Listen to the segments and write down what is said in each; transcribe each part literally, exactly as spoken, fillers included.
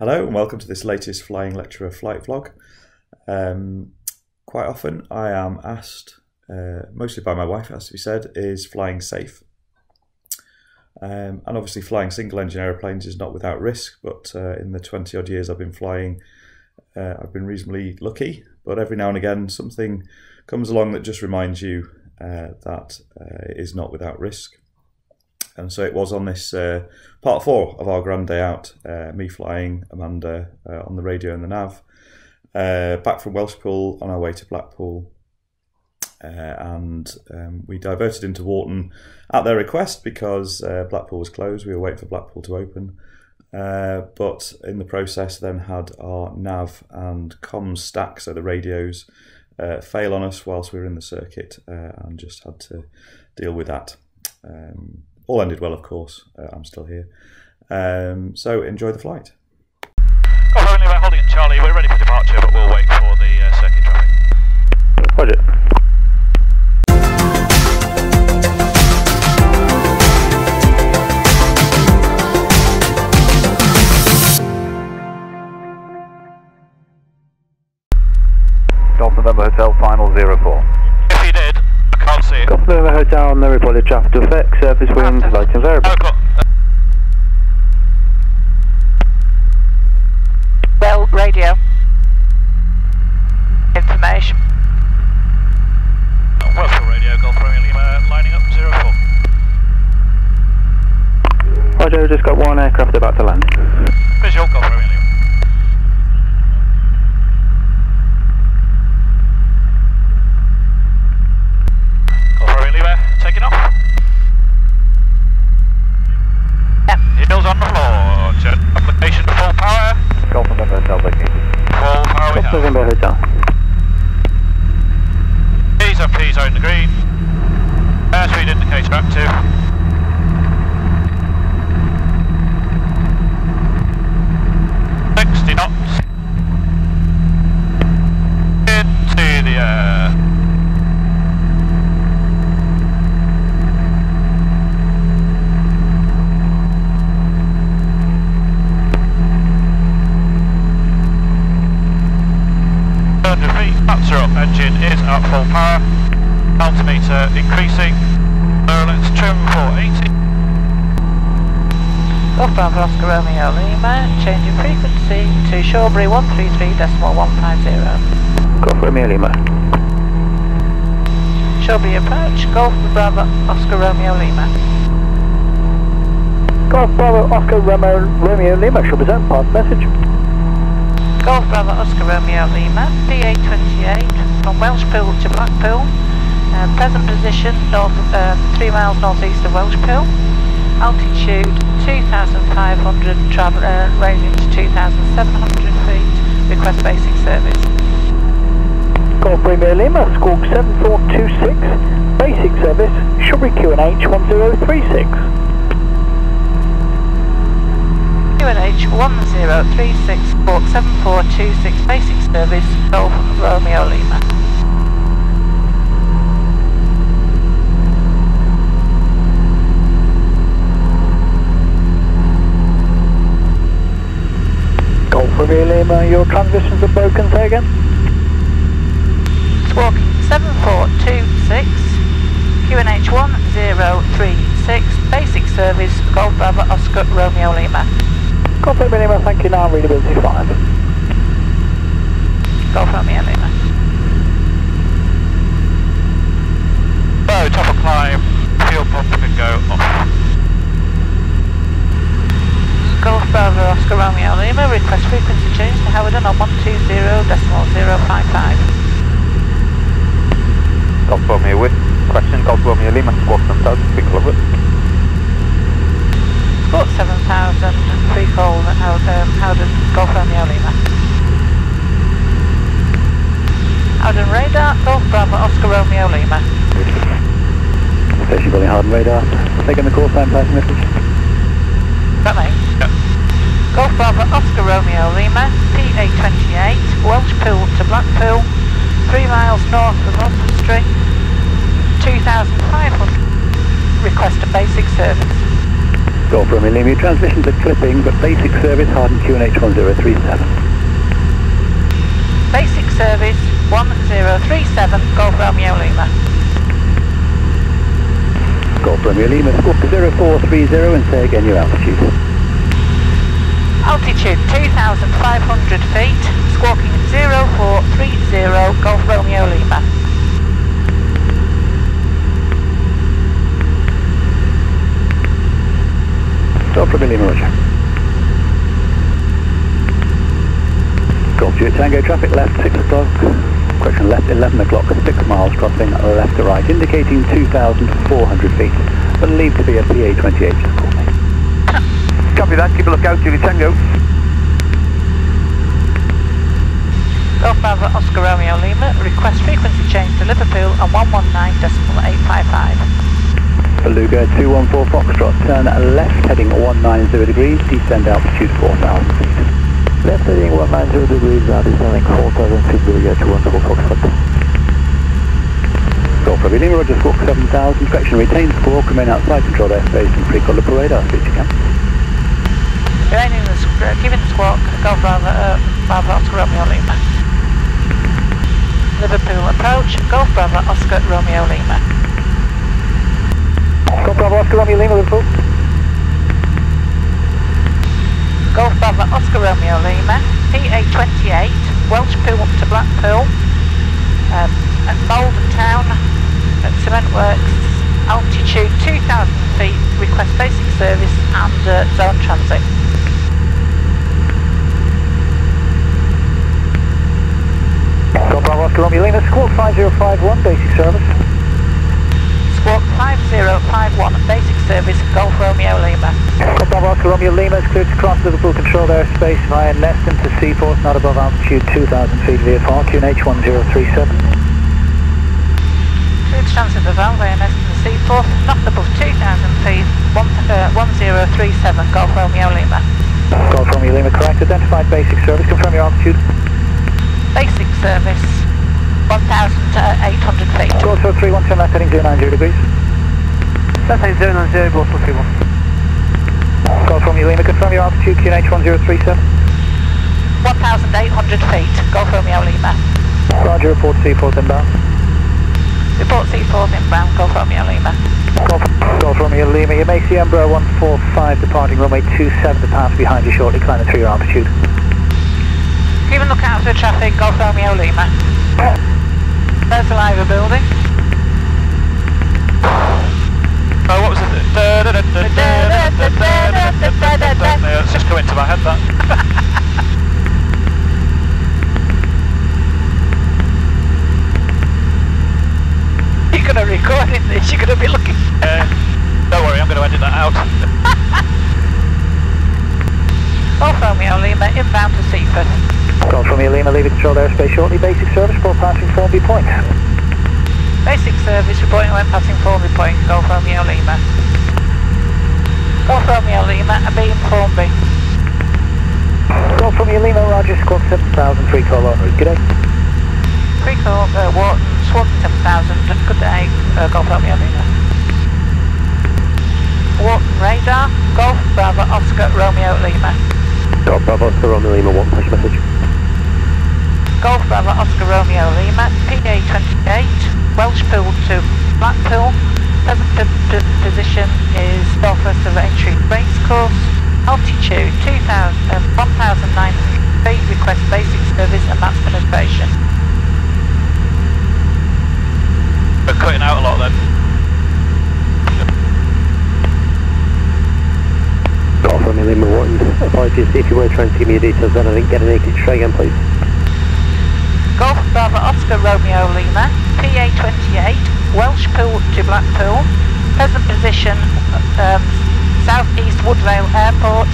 Hello and welcome to this latest Flying Lecturer flight vlog. Um, quite often I am asked, uh, mostly by my wife, as we said, is flying safe? Um, and obviously flying single engine aeroplanes is not without risk, but uh, in the twenty odd years I've been flying, uh, I've been reasonably lucky, but every now and again something comes along that just reminds you uh, that uh, it is not without risk. And so it was on this uh, part four of our grand day out, uh, me flying, Amanda uh, on the radio and the nav, uh, back from Welshpool on our way to Blackpool. Uh, and um, we diverted into Warton at their request because uh, Blackpool was closed. We were waiting for Blackpool to open. Uh, but in the process then had our nav and comms stack, so the radios, uh, fail on us whilst we were in the circuit uh, and just had to deal with that. Um, All ended well, of course. Uh, I'm still here. Um, so enjoy the flight. Well, only we're holding at Charlie. We're ready for departure, but we'll wait for the uh, circuit traffic. Roger. Golf November Hotel, final zero four. Golf November Hotel on the reported traffic to effect, surface wind, light and variable. Well, radio. Information. Oh, well, for radio, Golf Romeo Lima, lining up zero four. Roger, just got one aircraft about to land. Visual, Golf Romeo Lima. Taking off. Yeah. Needles on the floor. Jet application to full power. Golf November Hotel, Vicky. Full power we have. Golf November Hotel. P's up, P's on the green. Airspeed indicator active. sixty knots. Into the air. Up. Engine is at full power, altimeter increasing, so let's trim for eighty. Golfbound for Oscar Romeo Lima, changing frequency to Shawbury one three three point one five zero. Golf Romeo Lima. Shawbury approach, Golf Bravo Oscar Romeo Lima. Golf Bravo Oscar Romeo, Romeo Lima, should present part message. Golf Bravo Oscar Romeo Lima, P A twenty-eight, from Welshpool to Blackpool, uh, present position north, uh, three miles northeast of Welshpool, altitude two thousand five hundred, travel, uh, ranging to two thousand seven hundred feet, request basic service. Golf Romeo Lima, squawk seven four two six, basic service, Shawbury Q and H one zero three six. Q and H one zero three six, squawk seven four two six, basic service, Golf Romeo Lima. Golf Romeo Lima, your transitions are broken, say again? Squawk seven four two six, Q and H one zero three six, basic service, Golf Bravo Oscar Romeo Lima. Golf Romeo Lima, thank you, now readability five. Golf Romeo Lima. So, top of climb, fuel pump can go off. Golf Bravo Oscar Romeo Lima, request frequency change to Howden on one two zero point zero five five. Golf Romeo with question, Golf Romeo Lima, squawk seven thousand, big club it. Squawk seven thousand, pre-call at Howden, Howden, Golf Romeo Lima. Howden radar, Golf Bravo Oscar Romeo Lima. Station building Howden radar, taking the call sign, passing message. Got me? Yep. Golf Bravo Oscar Romeo Lima, P A twenty-eight, Welshpool to Blackpool, three miles north of Oxford Street, two thousand five hundred, request a basic service. Golf Romeo Lima, transmission to clipping, but basic service, Hawarden Q N H one zero three seven. Basic service, one zero three seven, Golf Romeo Lima. Golf Romeo Lima, squawk zero four three zero and say again your altitude. Altitude two thousand five hundred feet, squawking zero four three zero, Golf Romeo Lima. Golf Romeo Lima, Roger. Golf Juliet Tango, traffic left six o'clock, correction left eleven o'clock, six miles crossing left to right, indicating two thousand four hundred feet, believed to be a P A twenty-eight, just call me. Copy that, keep a look out, Juliet Tango. Golf Bravo Oscar Romeo Lima, request frequency change to Liverpool on one one nine point eight five five. Beluga two one four Foxtrot, turn left heading one ninety degrees, descend altitude four thousand feet. Left heading one ninety degrees, now descending four thousand feet, Beluga two one four Foxtrot. Golf Romeo Lima, Roger, squawk seven thousand, correction, retain squawk, remain outside controlled airspace and pre-call upper radar, speech again. Remaining the squawk, giving the squawk, Golf Bravo, uh, Bravo Oscar Romeo Lima. Liverpool approach, Golf Bravo Oscar Romeo Lima. Golf Bravo Oscar Romeo Lima, Liverpool. Golf Bravo Oscar Romeo Lima, P A twenty-eight, Welshpool up to Blackpool, um, at Bolden Town, at Cement Works, altitude two thousand feet, request basic service and uh, zone transit. Golf Bravo Oscar Romeo Lima, squawk five zero five one, basic service. Squawk five zero five one, basic service, Golf Romeo Lima. Golf Bravo Oscar Romeo Lima is cleared to cross Liverpool controlled airspace via Nest into seaporth, not above altitude two thousand feet, V F R, Q N H one zero three seven. Cleared to transit the valve via Nest into seaporth, not above two thousand feet, one, uh, one zero three seven, Golf Romeo Lima. Golf Romeo Lima, correct, identified basic service, confirm your altitude. Basic service, one thousand eight hundred feet. four zero three one, turn left heading zero nine zero degrees. Left heading zero nine zero, Blackfield. Golf Romeo Lima, confirm your altitude, Q N H one zero three seven. one thousand eight hundred feet, Golf Romeo Lima. Roger, report seaporth inbound. Report seaporth inbound, Golf Romeo Lima. Golf, Golf Romeo Lima, you may see Embraer one four five departing runway two seven to pass behind you shortly, climb to your altitude. Keep a look out for the traffic, Golf Romeo Lima. There's the Liver building. Oh, what was it? Yeah, it's just come into my head, that. You're going to record in this, you're going to be looking. Yeah, don't worry, I'm going to edit that out. Golf Romeo Lima, inbound to Seaforth. Golf Romeo Lima, leaving controlled airspace shortly. Basic service, report passing Formby Point. Basic service, reporting when passing Formby Point, Golf Romeo Lima. Golf Romeo Lima, a beam Formby. Golf Romeo Lima, Roger, squawk seven thousand, pre-call on route, good day. Pre-call, uh, Warton, squawk seven thousand, good day, uh, Golf Romeo Lima. Warton radar, Golf Bravo Oscar Romeo Lima. Golf Bravo Oscar Romeo Lima, one push message. Golf Bravo Oscar Romeo Lima, P A twenty-eight, Welshpool to Blackpool, present position is northwest of entry racecourse, altitude one thousand nine hundred feet, request basic service and mass penetration. We're cutting out a lot then. Golf Romeo Lima, Warton, apologies if you were trying to give me your details then I didn't get an eight, try again please. Golf Bravo Oscar Romeo Lima, P A twenty-eight, Welshpool to Blackpool, present position um, southeast Woodvale Airport,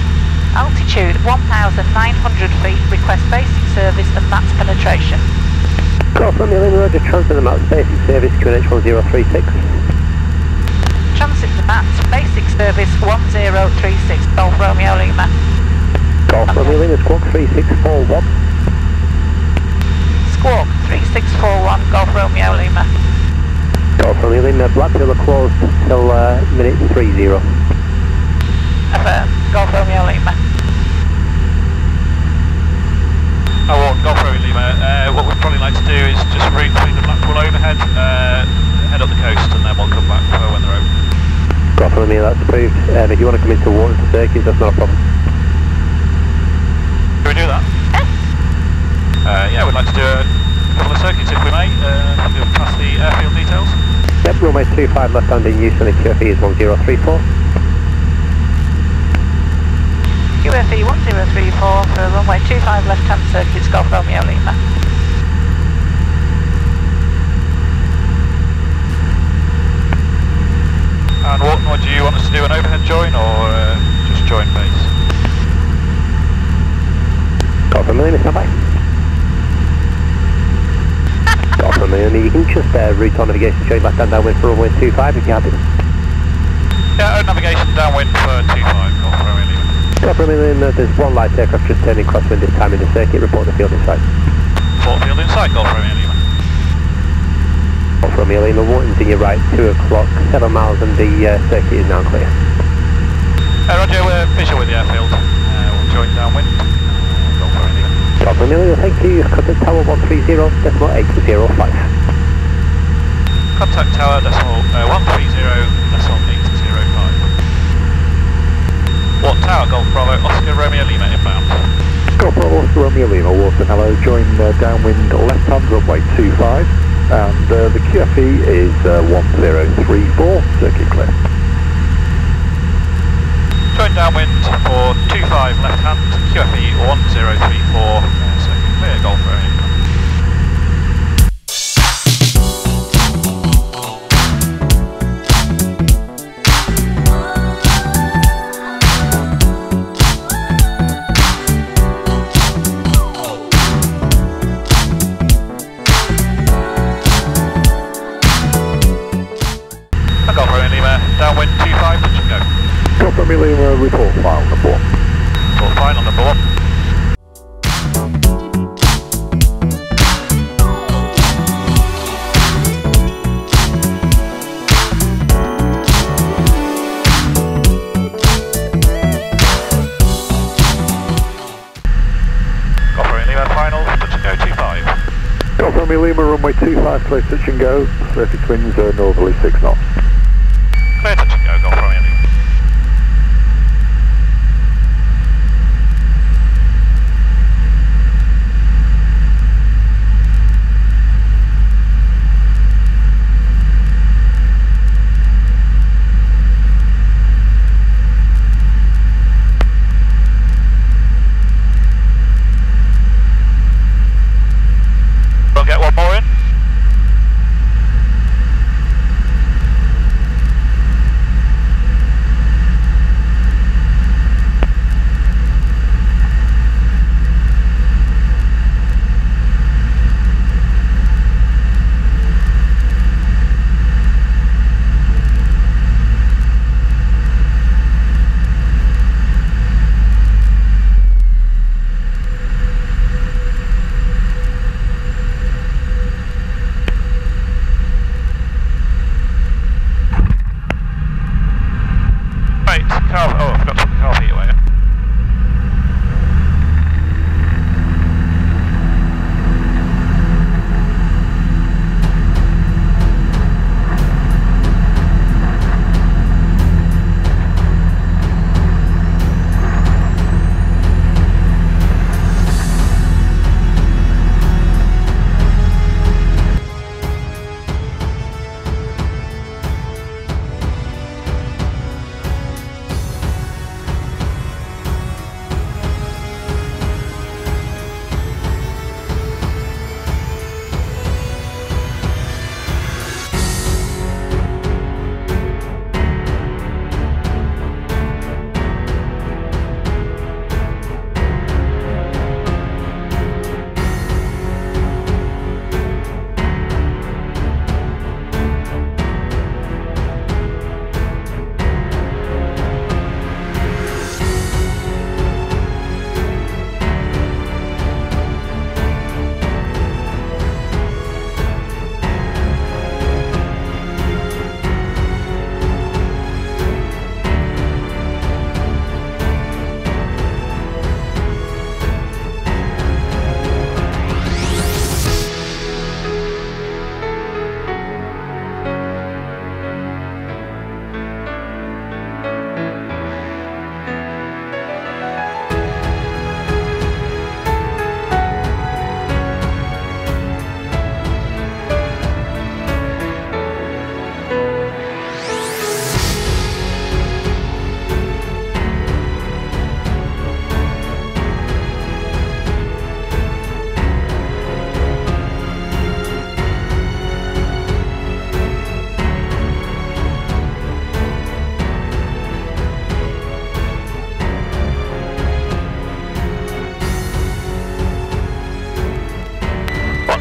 altitude one thousand nine hundred feet, request basic service and max penetration. Golf Romeo Lima, Roger, transfer the maps, basic service, Q N H one zero three six. Transit the maps, basic service one zero three six, Golf Romeo Lima. Golf Romeo Lima, squawk three six four one. Squawk three six four one, Golf Romeo Lima. Golf Romeo Lima, Blackpool are closed till uh, minute three zero. Affirm, Golf Romeo Lima. Oh, well, Golf Romeo Lima, uh, what we'd probably like to do is just route through the Blackpool overhead, uh, head up the coast and then we'll come back for when they're open. Golf Romeo, that's approved. Um, if you want to come into Warton to circuit, that's not a problem. Can we do that? Uh, yeah, we'd like to do a couple of circuits if we may, uh, we'll pass the airfield details. Yep, runway two five left hand in use and the Q F E is one zero three four. Q F E one zero three four for runway two five left hand circuits, Golf Romeo Lima. And Warton, what do you want us to do, an overhead join or uh, just join base? Golf Romeo Lima, bye. You can just uh, route on navigation straight left hand downwind for runway two five if you're happy. Yeah, navigation downwind for two five, Golf Romeo Lima. Golf Romeo Lima, there's one light aircraft just turning crosswind this time in the circuit, report the field in sight. Report field in sight, Golf Romeo Lima. Golf Romeo Lima, Warton's in your right, two o'clock, seven miles and the uh, circuit is now clear. Uh, Roger, we're visual with the airfield, uh, we'll join downwind. Golf Romeo Lima. Golf Romeo Lima, thank you, contact tower one three zero point eight zero five. Contact tower decimal uh, one three zero point eight zero five. What tower, Golf Bravo, Oscar Romeo Lima inbound. Golf Bravo, Oscar Romeo Lima, Warton, hello, join uh, downwind left hand runway two five and uh, the Q F E is uh, one zero three four, circuit clear. Join downwind for two five left hand, Q F E one zero three four, uh, circuit clear, Golf Romeo. Report file number one. Report file number one. Golf Romeo Lima, final, touch and go two five. Golf Romeo Lima, runway two five, clear touch and go, surface winds are northerly six knots. Clear touch and go, Golf Romeo Lima.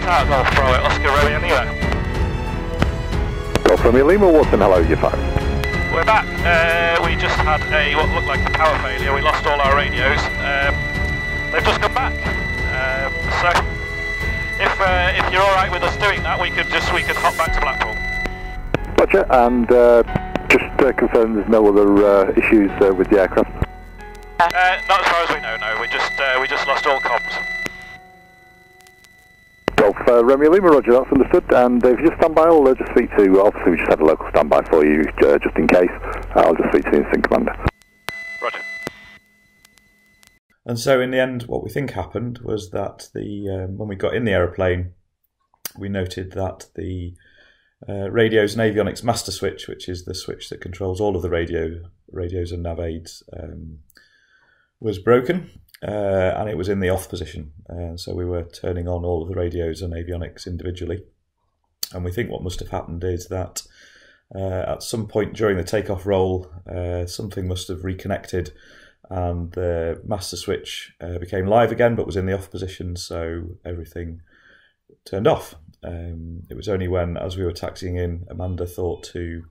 Tower Golf Pro at Oscar Romeo Lima. Golf Romeo Lima, Warton, hello, you're fine. We're back. Uh, we just had a what looked like a power failure. We lost all our radios. Um, they've just come back. Um, so if uh, if you're all right with us doing that, we could just we could hop back to Blackpool. Roger, and uh, just uh, confirm there's no other uh, issues uh, with the aircraft? Uh, not as far as we know, no. We just uh, we just lost all comms. Golf uh, Romeo Lima, Roger, that's understood. And uh, if you just stand by, I'll uh, just speak to, obviously we just had a local standby for you, uh, just in case. Uh, I'll just speak to the incident commander. Roger. And so in the end, what we think happened was that the um, when we got in the aeroplane, we noted that the Uh, radios and avionics master switch, which is the switch that controls all of the radio radios and nav aids, um, was broken, uh, and it was in the off position, and uh, so we were turning on all of the radios and avionics individually. And we think what must have happened is that uh, at some point during the takeoff roll, uh, something must have reconnected and the master switch uh, became live again, but was in the off position, so everything turned off. Um, it was only when, as we were taxiing in, Amanda thought to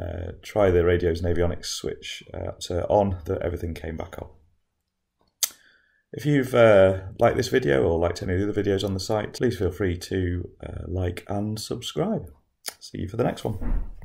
uh, try the radios and avionics switch uh, to on that everything came back on. If you've uh, liked this video or liked any of the other videos on the site, please feel free to uh, like and subscribe. See you for the next one.